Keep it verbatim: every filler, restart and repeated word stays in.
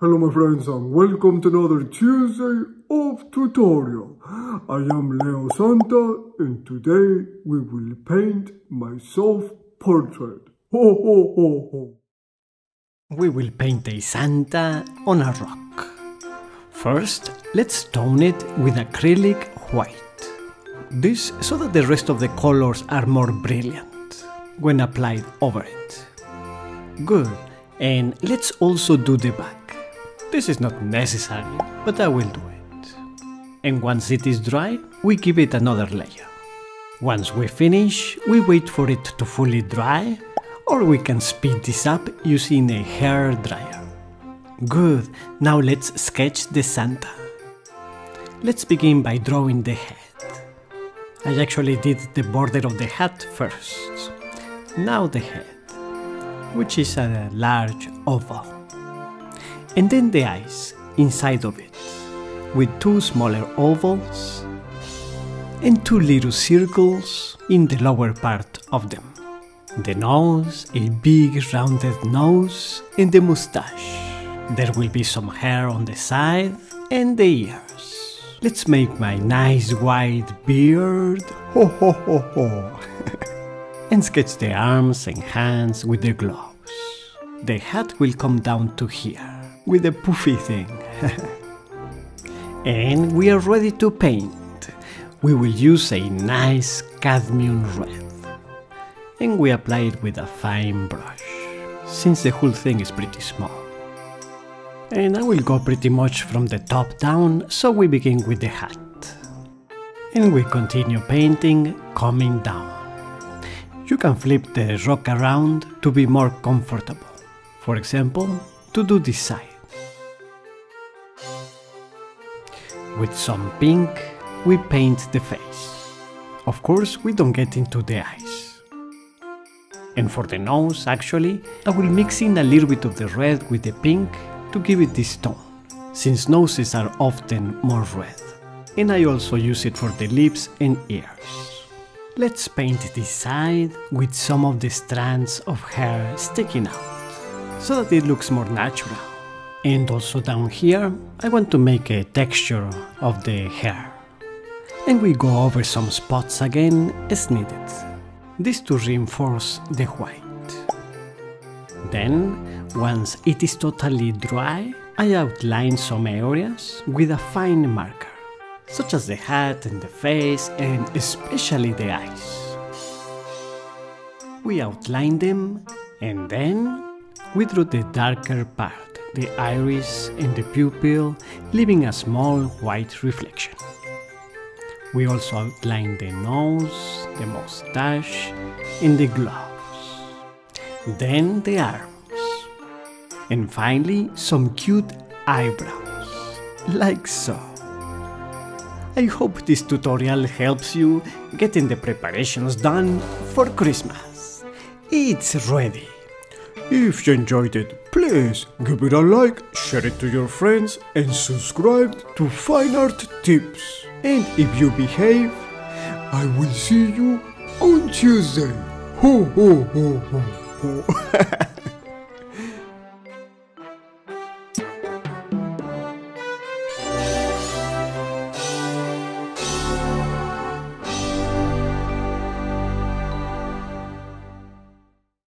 Hello my friends and welcome to another Tuesday of tutorial. I am Leo Santa and today we will paint my self-portrait. Ho ho ho ho! We will paint a Santa on a rock. First, let's tone it with acrylic white. This so that the rest of the colors are more brilliant when applied over it. Good, and let's also do the back. This is not necessary, but I will do it. And once it is dry, we give it another layer. Once we finish, we wait for it to fully dry, or we can speed this up using a hair dryer. Good, now let's sketch the Santa. Let's begin by drawing the head. I actually did the border of the hat first. Now the head, which is a large oval. And then the eyes inside of it, with two smaller ovals and two little circles in the lower part of them. The nose, a big rounded nose, and the mustache. There will be some hair on the side and the ears. Let's make my nice white beard, ho ho ho ho, and sketch the arms and hands with the gloves. The hat will come down to here, with a poofy thing. And we are ready to paint. We will use a nice cadmium red. And we apply it with a fine brush, since the whole thing is pretty small. And I will go pretty much from the top down, so we begin with the hat. And we continue painting, coming down. You can flip the rock around to be more comfortable. For example, to do this side. With some pink, we paint the face. Of course, we don't get into the eyes. And for the nose, actually, I will mix in a little bit of the red with the pink to give it this tone, since noses are often more red. And I also use it for the lips and ears. Let's paint this side with some of the strands of hair sticking out, so that it looks more natural. And also down here, I want to make a texture of the hair. And we go over some spots again as needed. This to reinforce the white. Then, once it is totally dry, I outline some areas with a fine marker, such as the hat and the face and especially the eyes. We outline them and then we drew the darker part, the iris and the pupil, leaving a small white reflection. We also outlined the nose, the mustache, and the gloves. Then the arms. And finally, some cute eyebrows, like so. I hope this tutorial helps you getting the preparations done for Christmas. It's ready. If you enjoyed it, please give it a like, share it to your friends, and subscribe to Fine Art Tips. And if you behave, I will see you on Tuesday. Ho ho ho ho ho.